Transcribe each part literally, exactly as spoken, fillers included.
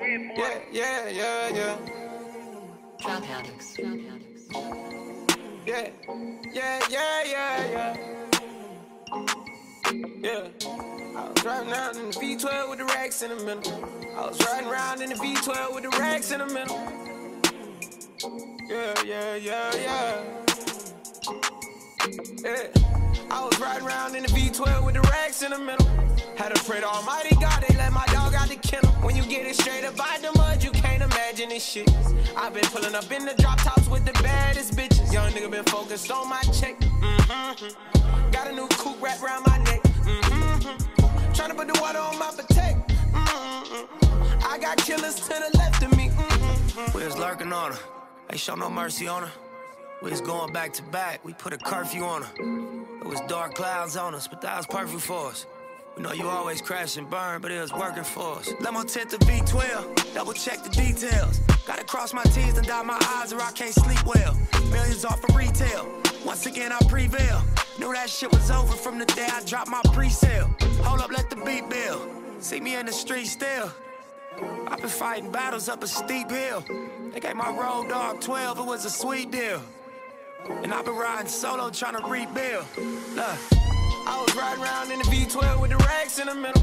Yeah, yeah, yeah, yeah. Drug addicts. Drug addicts. Yeah, yeah, yeah, yeah, yeah. Yeah. I was driving out in the V twelve with the racks in the middle. I was riding around in the V twelve with the racks in the middle. Yeah, yeah, yeah, yeah. Yeah. I was riding around in the V twelve with the racks in the middle. Had to pray to Almighty God, they let my dog out the kennel. When you get it straight up out the mud, you can't imagine this shit. I've been pulling up in the drop tops with the baddest bitches. Young nigga been focused on my check. Mm-hmm. Got a new coupe wrapped around my neck. Mm-hmm. Trying to put the water on my protect. Mm-hmm. I got killers to the left of me. Mm-hmm. We're just lurking on her. Ain't show no mercy on her. We was going back to back. We put a curfew on her. It was dark clouds on us, but that was perfect for us. We know you always crash and burn, but it was working for us. Let my tent to V twelve, double check the details. Gotta cross my T's and dot my I's or I can't sleep well. Millions off from retail, once again I prevail. Knew that shit was over from the day I dropped my pre-sale. Hold up, let the beat build. See me in the street still. I've been fighting battles up a steep hill. They gave my road dog twelve, it was a sweet deal. And I've been riding solo trying to rebuild. Look, I was riding around in the V twelve with the racks in the middle.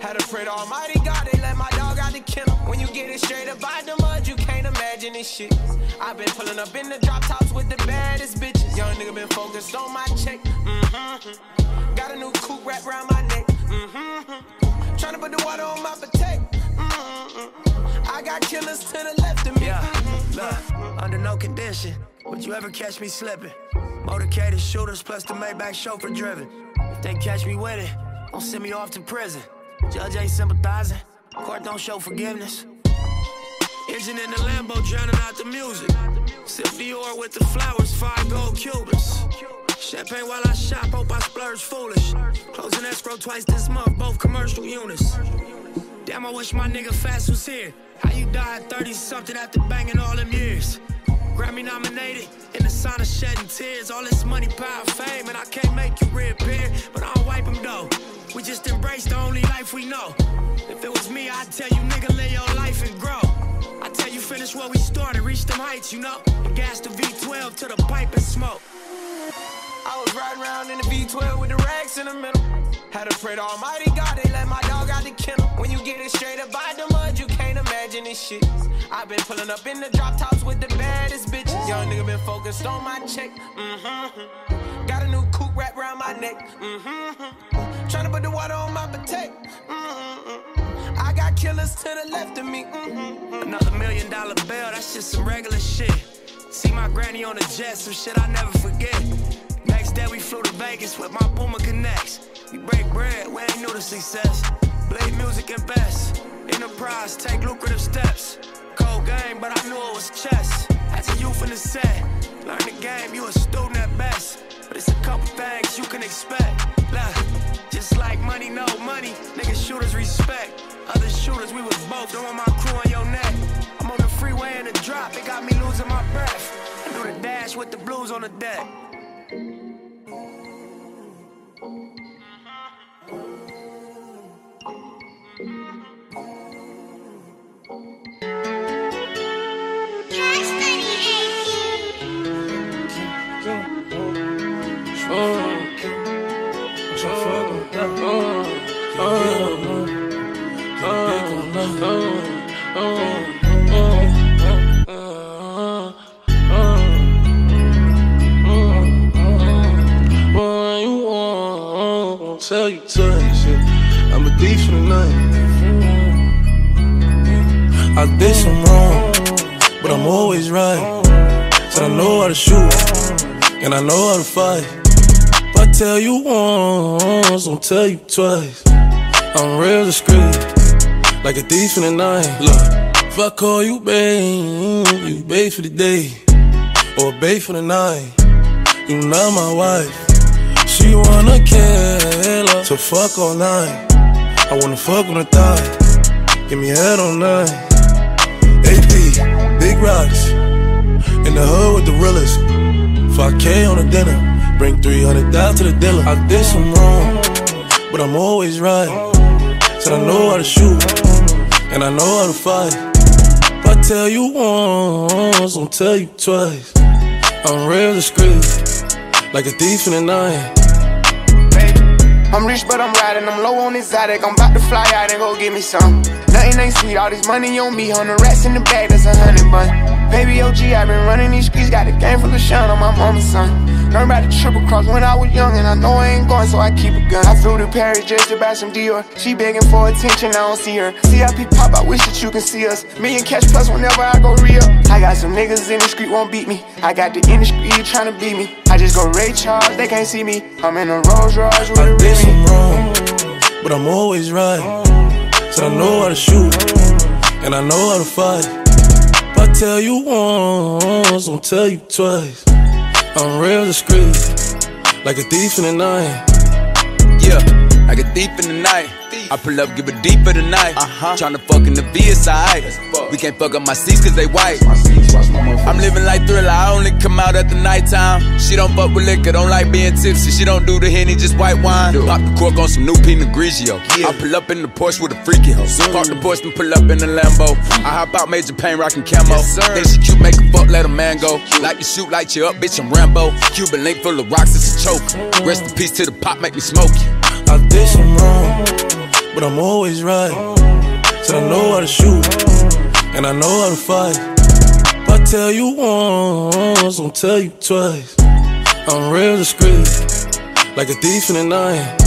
Had to pray to Almighty God, they let my dog out the kennel. When you get it straight up out the mud, you can't imagine this shit. I've been pulling up in the drop tops with the baddest bitches. Young nigga been focused on my check. Mm-hmm. Got a new coupe wrapped around my neck. Mm-hmm. Trying to put the water on my protect. Mm-hmm. I got killers to the left of me. Yeah, look, under no condition would you ever catch me slipping. Motorcaded shooters plus the Maybach chauffeur driven. If they catch me with it, don't send me off to prison. Judge ain't sympathizing, court don't show forgiveness. Engine in the Lambo drowning out the music. Sip Dior with the flowers, five gold Cubans. Champagne while I shop, hope I splurge foolish. Closing escrow twice this month, both commercial units. Damn, I wish my nigga Fast was here. How you died thirty-something after banging all them years? Grammy nominated, in the sign of shedding tears. All this money, power, fame, and I can't make you reappear. But I'll wipe them though. We just embrace the only life we know. If it was me, I'd tell you, nigga, live your life and grow. I tell you, finish what we started, reach them heights, you know. And gas the V twelve to the pipe and smoke. I was riding around in the V twelve with the racks in the middle. Had to pray to Almighty God, they let my dog out the kennel. When you get it straight up by the mud, you can't imagine this shit. I've been pulling up in the drop tops with the baddest bitches. Young nigga been focused on my check. Mm-hmm. Got a new coupe wrapped around my neck. Mm-hmm. Trying to put the water on my protect. Mm-hmm. I got killers to the left of me. Mm-hmm. Another million dollar bill, that's just some regular shit. See my granny on the jet, some shit I never forget. Next day we flew to Vegas with my Puma Connects. We break bread, we ain't new to success. Blade music and best. Enterprise, take lucrative steps. Cold game, but I knew it was chess. As a youth in the set, learn the game, you a student at best. But it's a couple things you can expect. Look, just like money, no money, nigga shooters respect. Other shooters, we was both, don't want my crew on your neck. I'm on the freeway in the drop, it got me losing my breath. I do the dash with the blues on the deck. Tell you to shit. I'm a D for the night. I did some wrong, but I'm always right. Said I know how to shoot, and I know how to fight. If I tell you once, I'll tell you twice. I'm real discreet, like a thief for the night. Look, if I call you babe, you babe for the day, or babe for the night. You not my wife. She wanna kill her, so fuck all night. I wanna fuck on the thigh, give me head all night. A P, big rocks, in the hood with the realest. five K on the dinner, bring three hundred thousand to the dealer. I did some wrong, but I'm always right. Said I know how to shoot, and I know how to fight. If I tell you once, I'll tell you twice. I'm real discreet, like a thief in the night. I'm rich, but I'm riding, I'm low on exotic. I'm about to fly out and go get me some. Nothing ain't sweet, all this money on me. Hundred rats in the bag, that's a hundred bun. Baby O G, I been running these streets. Got a game full of shine on my mama's son. Learned about the triple cross when I was young, and I know I ain't going, so I keep a gun. I flew to Paris just to buy some Dior. She begging for attention, I don't see her. C I P pop, I wish that you can see us. Me and Cash Plus whenever I go real. I got some niggas in the street won't beat me. I got the industry trying to beat me. I just go Ray Charles, they can't see me. I'm in a Rolls Royce with a Remy. I did some wrong, but I'm always right. So I know how to shoot, and I know how to fight. If I tell you once, I'll tell you twice. I'm real discreet, like a thief in the night. Yeah, like a thief in the night. I pull up, give it deeper tonight. Uh-huh. Tryna fuck in the V S I. We can't fuck up my seats cause they white. I'm living like Thriller, I only come out at the nighttime. She don't fuck with liquor, don't like being tipsy. She don't do the Henny, just white wine. Pop the cork on some new Pinot Grigio. I pull up in the Porsche with a freaky hoe. Park the Porsche and pull up in the Lambo. I hop out, Major Pain, rockin' camo. Think she cute, make a fuck, let a man go. Like you shoot, light you up, bitch, I'm Rambo. Cuban link full of rocks, it's a choke. Rest in peace to the pop, make me smoke you. I did some wrong, but I'm always right. So I know how to shoot, and I know how to fight. If I tell you once, I'll tell you twice. I'm real discreet, like a thief in the night.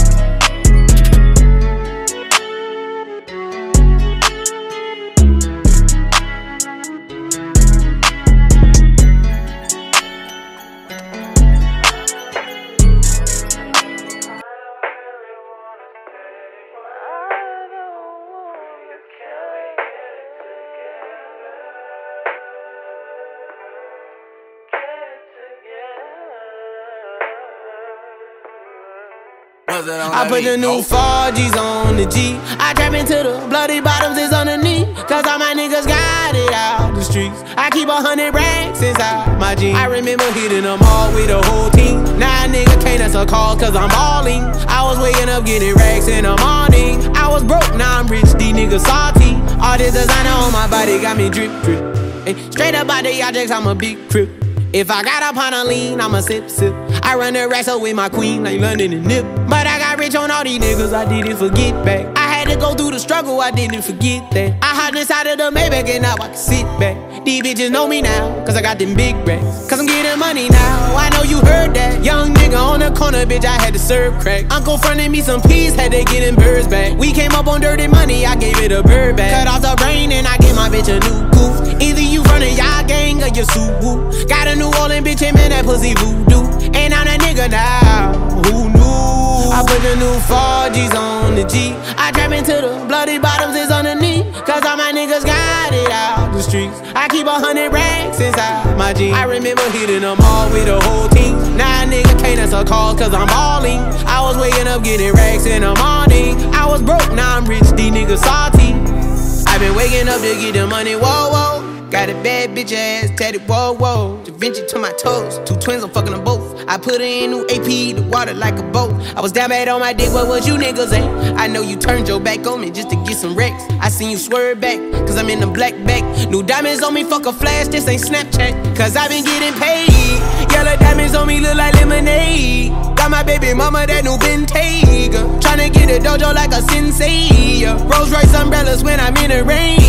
I put the new four G's on the G. I trap into the bloody bottoms, it's underneath. Cause all my niggas got it out the streets. I keep a hundred racks inside my jeans. I remember hitting them all with the whole team. Now a nigga can't answer calls cause I'm balling. I was waking up getting racks in the morning. I was broke, now I'm rich, these niggas salty. All this designer on my body got me drip drip. And straight up out the objects, I'm a big crip. If I got up on a lean, I'ma sip, sip. I run the racks up with my queen, like London and Nip. But I got rich on all these niggas, I didn't forget back. I had to go through the struggle, I didn't forget that. I hopped inside of the Maybach and now I can sit back. These bitches know me now, cause I got them big racks. Cause I'm getting money now, I know you heard that. Young nigga on the corner, bitch, I had to serve crack. Uncle fronted me some peas, had to get them birds back. We came up on dirty money, I gave it a bird back. Cut off the brain and I gave my bitch a new goof. Either you running y'all gang or your suit. Got a New Orleans bitch, and man, that pussy voodoo. And I'm that nigga now, who knew? I put the new four G's on the G. I trap into the bloody bottoms, it's underneath. Cause all my niggas got it out the streets. I keep a hundred racks inside my jeans. I remember hitting them all with the whole team. Now a nigga can't answer calls cause I'm balling. I was waking up getting racks in the morning. I was broke, now I'm rich, these niggas salty. I been waking up to get the money, whoa, whoa. Got a bad bitch ass tatted, whoa, whoa. Da Vinci to my toes, two twins, I'm fucking them both. I put her in new A P, the water like a boat. I was down bad on my dick, what was you niggas at? I know you turned your back on me just to get some wrecks. I seen you swerve back, cause I'm in the black back. New diamonds on me, fuck a flash, this ain't Snapchat. Cause I been getting paid. Yellow diamonds on me look like lemonade. Got my baby mama that new Bentayga. Tryna get a dojo like a sensei. Rolls Royce umbrellas when I'm in the rain.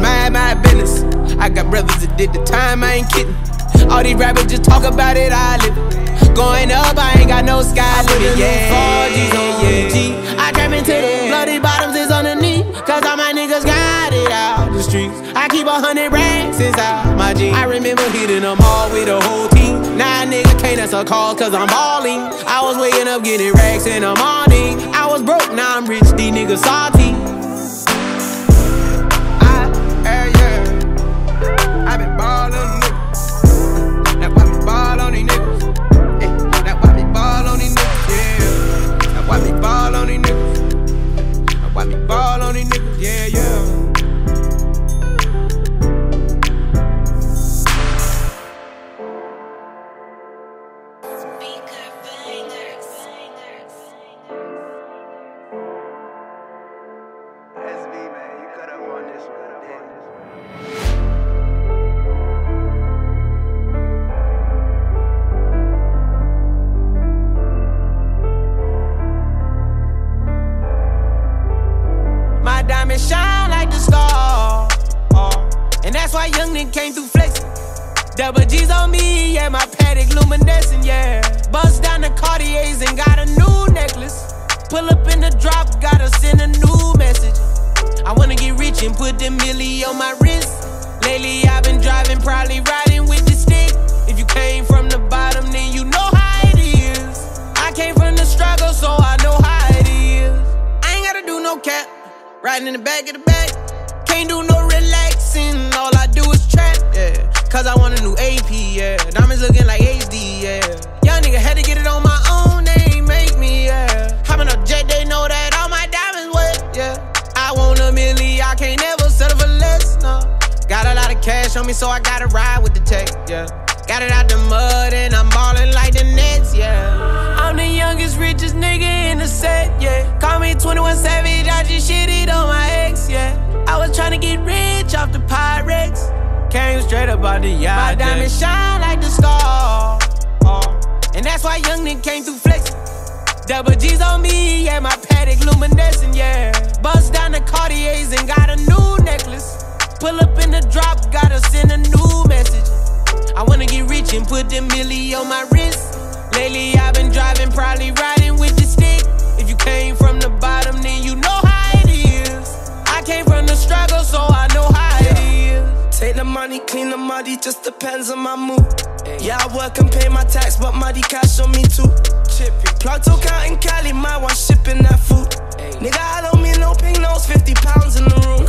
Mind my business. I got brothers that did the time, I ain't kidding. All these rappers just talk about it, I live it. Going up, I ain't got no sky limit, yeah, four G's on the G. I trap into the bloody bottoms, it's underneath. Cause all my niggas got it out the streets. I keep a hundred racks inside my jeans. I remember hitting them all with the whole team. Now a nigga can't answer calls cause I'm balling. I was waking up getting racks in the morning. I was broke, now I'm rich, these niggas salty. I been ball on these niggas. That's why me ball on these niggas. Yeah. That's why me ball on these niggas. Yeah. That's why me ball on these niggas. That's why me ball on these niggas. Yeah, yeah. my diamonds shine like the stars. And that's why youngin' came through flexing. Double G's on me, yeah, my paddock luminescent, yeah. Bust down the Cartiers and got a new necklace. Pull up in the drop, gotta send a new message. I wanna get rich and put the milli on my wrist. Lately I've been driving, probably riding with the stick. If you came from the bottom, then you know how it is. I came from the struggle, so I know how it is. I ain't gotta do no cap, riding in the back of the back. Can't do no relaxing, all I do is trap, yeah. Cause I want a new A P, yeah. Diamonds looking like H D, yeah. Young nigga had to get it on my own, they ain't make me, yeah. Hopping up jet, they know that all my diamonds wet, yeah. I want a milli, I can't ever settle for less, no. Got a lot of cash on me, so I gotta ride with the tech, yeah. Got it out the mud and I'm ballin' like the Nets, yeah. I'm the youngest, richest nigga in the set, yeah. Call me twenty-one Savage, I just shit it on my ex, yeah. I was tryna get rich off the Pyrex. Came straight up out the yard. My diamonds shine like the star. And that's why young nigga came through flexing. Double G's on me, yeah, my paddock luminescent, yeah. Bust down the Cartiers and got a new necklace. Pull up in the drop, gotta send a new message. I wanna get rich and put the milli on my wrist. Lately I've been driving, probably riding with the stick. If you came from the bottom, then you know how it is. I came from the struggle, so I know how it is. Take the money, clean the muddy, just depends on my mood. Yeah, I work and pay my tax, but muddy cash on me too. Plug took out in Cali, my one shipping that food. Nigga, I don't mean no pink nose, fifty pounds in the room.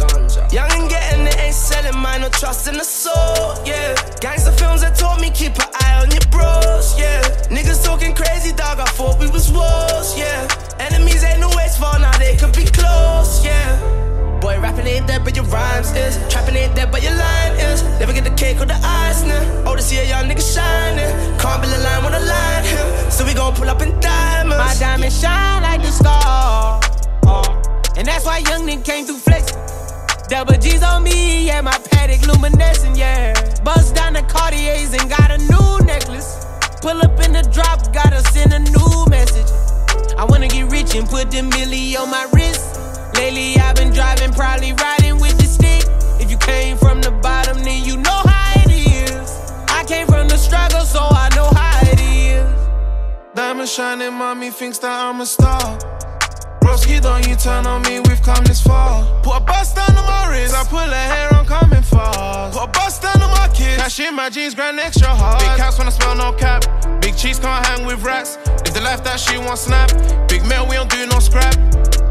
Young and getting it, ain't selling mine, no trust in the soul, yeah. Gangster films that taught me, keep an eye on your bros, yeah. Niggas talking crazy, dog, I thought we was wolves, yeah. Enemies ain't always far, now they could be close, yeah. Boy, rapping ain't dead, but your rhymes is. Trapping ain't dead, but your line is. Never get the cake or the ice, now. Oh, to see a young nigga shining. Can't build a line when I line him. So we gon' pull up in diamonds. My diamonds shine like the star. And that's why young nigga came through flexing. Double G's on me, yeah, my paddock luminescent, yeah. Bust down the Cartiers and got a new necklace. Pull up in the drop, gotta send a new message. I wanna get rich and put the milli on my wrist. Lately I've been driving, probably riding with the stick. If you came from the bottom, then you know how it is. I came from the struggle, so I know how it is. Diamond shining, mommy thinks that I'm a star. Broski, don't you turn on me, we've come this far. Put a bust down on my wrist, I pull her hair, I'm coming fast. Put a bust down on my kids, cash in my jeans, grand extra hard. Big caps when I smell no cap, big cheese can't hang with rats. Live the life that she wants, snap, big meal, we don't do no scrap.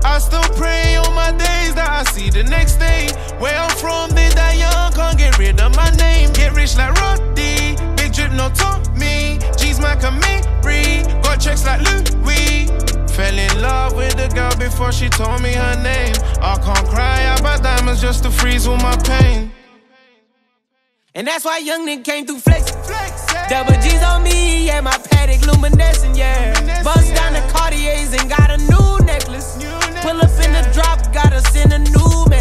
I still pray on my days that I see the next day. Where I'm from, they die young, can't get rid of my name. Get rich like Roddy, big drip no top me. G's my Camry, got checks like Louis. Fell in love with the girl before she told me her name. I can't cry about diamonds just to freeze all my pain. And that's why young nigga came through flexing. Flex, yeah. Double G's on me, yeah, my paddock luminescent, yeah. Luminescent, Bust yeah. down the Cartiers and got a new necklace. New necklace Pull up yeah. in the drop, gotta send a new